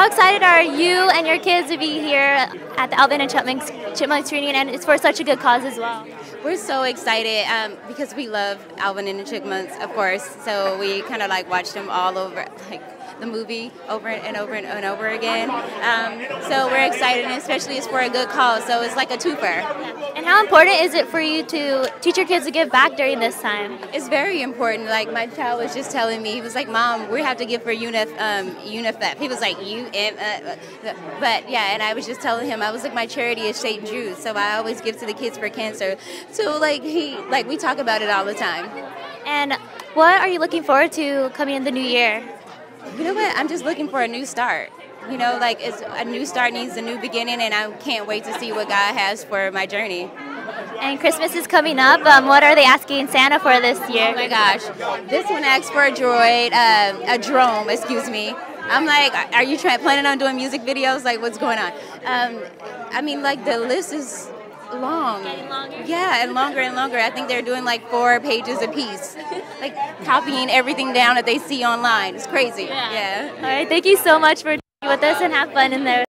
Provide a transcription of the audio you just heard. How excited are you and your kids to be here at the Alvin and Chipmunks reunion, and it's for such a good cause as well? We're so excited because we love Alvin and the Chipmunks, of course, so we kind of like watched them all over, like the movie over and over and, over again. So we're excited, and especially it's for a good cause, so it's like a twofer. And how important is it for you to teach your kids to give back during this time? It's very important. Like my child was just telling me, he was like, Mom, we have to give for UNIFEP. He was like, but yeah, and I was just telling him, I was like, my charity is St. Jude, so I always give to the kids for cancer. So like we talk about it all the time. And what are you looking forward to coming in the new year? You know what? I'm just looking for a new start. You know, like it's a new start needs a new beginning, and I can't wait to see what God has for my journey. And Christmas is coming up. What are they asking Santa for this year? Oh my gosh, this one asked for a drone. Excuse me. I'm like, are you planning on doing music videos? Like, what's going on? I mean, like the list is long. Yeah, and longer and longer. I think they're doing like 4 pages a piece, like copying everything down that they see online. It's crazy. Yeah. All right. Thank you so much for being with us, and have fun in there.